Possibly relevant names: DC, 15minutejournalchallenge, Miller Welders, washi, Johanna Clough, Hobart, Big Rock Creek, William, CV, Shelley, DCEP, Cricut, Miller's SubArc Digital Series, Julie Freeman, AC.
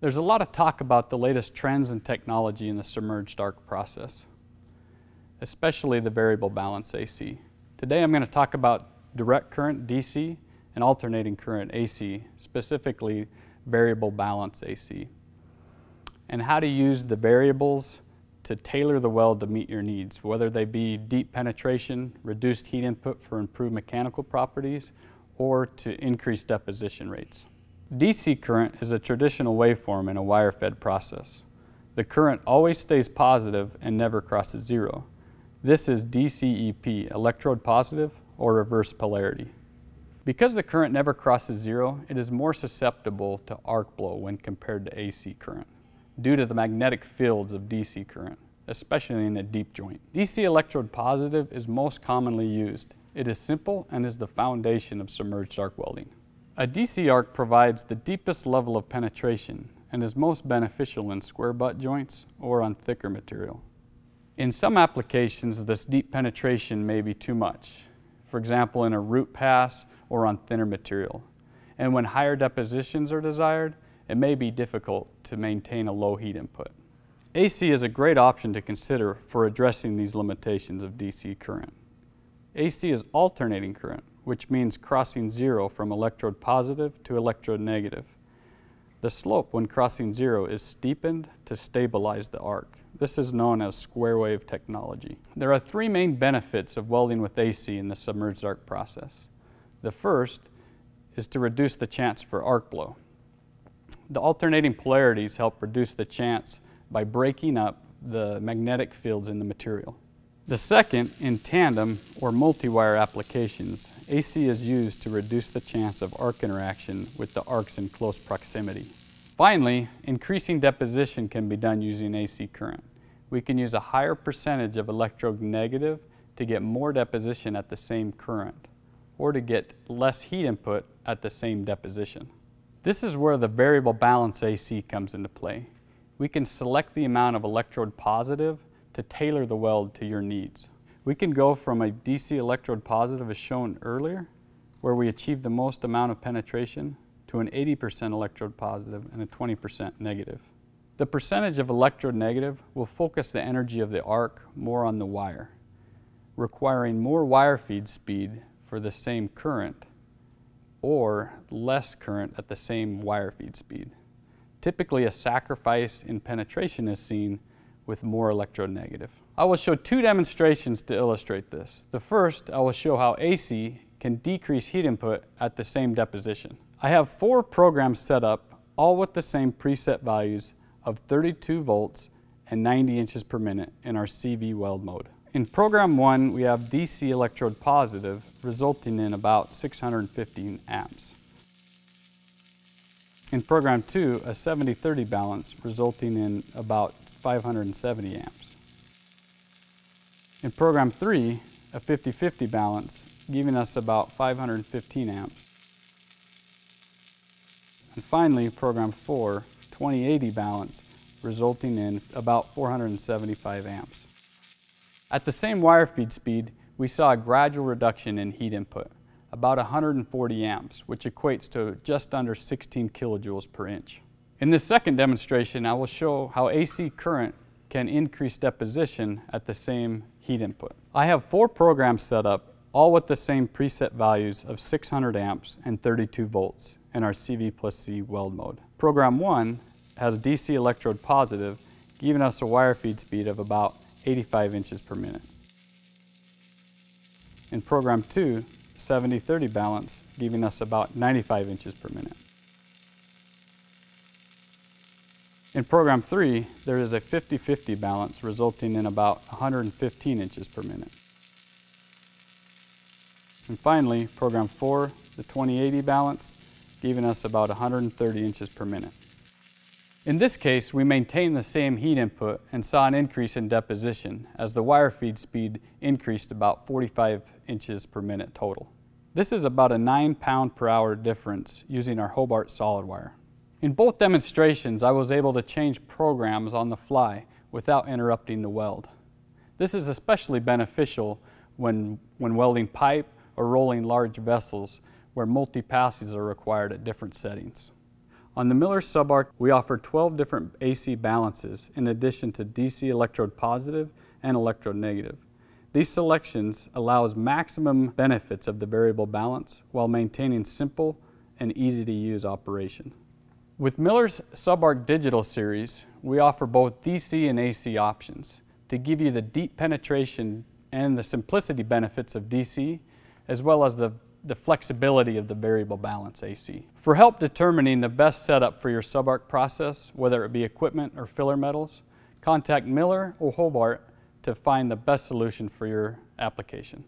There's a lot of talk about the latest trends in technology in the submerged arc process, especially the variable balance AC. Today I'm going to talk about direct current DC and alternating current AC, specifically variable balance AC, and how to use the variables to tailor the weld to meet your needs, whether they be deep penetration, reduced heat input for improved mechanical properties, or to increase deposition rates. DC current is a traditional waveform in a wire-fed process. The current always stays positive and never crosses zero. This is DCEP, electrode positive or reverse polarity. Because the current never crosses zero, it is more susceptible to arc blow when compared to AC current due to the magnetic fields of DC current, especially in a deep joint. DC electrode positive is most commonly used. It is simple and is the foundation of submerged arc welding. A DC arc provides the deepest level of penetration and is most beneficial in square butt joints or on thicker material. In some applications, this deep penetration may be too much, for example in a root pass or on thinner material. And when higher depositions are desired, it may be difficult to maintain a low heat input. AC is a great option to consider for addressing these limitations of DC current. AC is alternating current, which means crossing zero from electrode positive to electrode negative. The slope when crossing zero is steepened to stabilize the arc. This is known as square wave technology. There are three main benefits of welding with AC in the submerged arc process. The first is to reduce the chance for arc blow. The alternating polarities help reduce the chance by breaking up the magnetic fields in the material. The second, in tandem or multi-wire applications, AC is used to reduce the chance of arc interaction with the arcs in close proximity. Finally, increasing deposition can be done using AC current. We can use a higher percentage of electrode negative to get more deposition at the same current, or to get less heat input at the same deposition. This is where the variable balance AC comes into play. We can select the amount of electrode positive to tailor the weld to your needs. We can go from a DC electrode positive as shown earlier, where we achieve the most amount of penetration, to an 80% electrode positive and a 20% negative. The percentage of electrode negative will focus the energy of the arc more on the wire, requiring more wire feed speed for the same current or less current at the same wire feed speed. Typically a sacrifice in penetration is seen with more electronegative. I will show two demonstrations to illustrate this. The first, I will show how AC can decrease heat input at the same deposition. I have four programs set up, all with the same preset values of 32 volts and 90 inches per minute in our CV weld mode. In program one, we have DC electrode positive, resulting in about 615 amps. In program two, a 70-30 balance, resulting in about 570 amps. In program 3, a 50-50 balance, giving us about 515 amps. And finally, program 4, 20-80 balance, resulting in about 475 amps. At the same wire feed speed, we saw a gradual reduction in heat input, about 140 amps, which equates to just under 16 kilojoules per inch. In this second demonstration, I will show how AC current can increase deposition at the same heat input. I have four programs set up, all with the same preset values of 600 amps and 32 volts in our CV+C weld mode. Program 1 has DC electrode positive, giving us a wire feed speed of about 85 inches per minute. In Program 2, 70-30 balance, giving us about 95 inches per minute. In program 3, there is a 50-50 balance, resulting in about 115 inches per minute. And finally, program 4, the 20-80 balance, giving us about 130 inches per minute. In this case, we maintained the same heat input and saw an increase in deposition as the wire feed speed increased about 45 inches per minute total. This is about a 9 pound-per-hour difference using our Hobart solid wire. In both demonstrations, I was able to change programs on the fly without interrupting the weld. This is especially beneficial when welding pipe or rolling large vessels where multi-passes are required at different settings. On the Miller's SubArc, we offer 12 different AC balances in addition to DC electrode positive and electrode negative. These selections allows maximum benefits of the variable balance while maintaining simple and easy to use operation. With Miller's SubArc Digital Series, we offer both DC and AC options to give you the deep penetration and the simplicity benefits of DC, as well as the flexibility of the variable balance AC. For help determining the best setup for your SubArc process, whether it be equipment or filler metals, contact Miller or Hobart to find the best solution for your application.